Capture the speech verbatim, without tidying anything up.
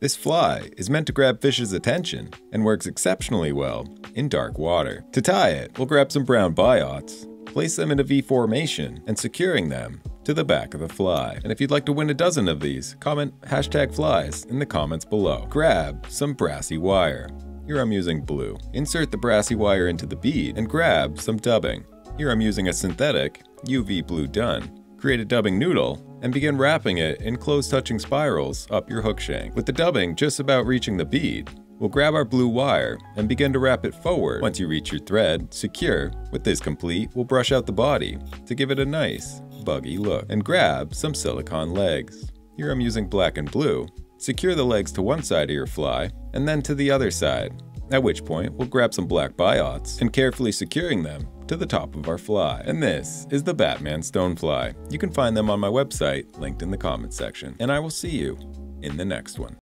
This fly is meant to grab fish's attention and works exceptionally well in dark water. To tie it, we'll grab some brown biots, place them in a V formation, and securing them to the back of the fly. And if you'd like to win a dozen of these, comment hashtag flies in the comments below. Grab some brassy wire. Here I'm using blue. Insert the brassy wire into the bead and grab some dubbing. Here I'm using a synthetic U V blue dun. Create a dubbing noodle and begin wrapping it in close touching spirals up your hook shank. With the dubbing just about reaching the bead, we'll grab our blue wire and begin to wrap it forward. Once you reach your thread, secure. With this complete, we'll brush out the body to give it a nice, buggy look. And grab some silicone legs. Here I'm using black and blue. Secure the legs to one side of your fly and then to the other side, at which point we'll grab some black biots and carefully securing them to the top of our fly. And this is the Batman Stone Fly. You can find them on my website, linked in the comment section. And I will see you in the next one.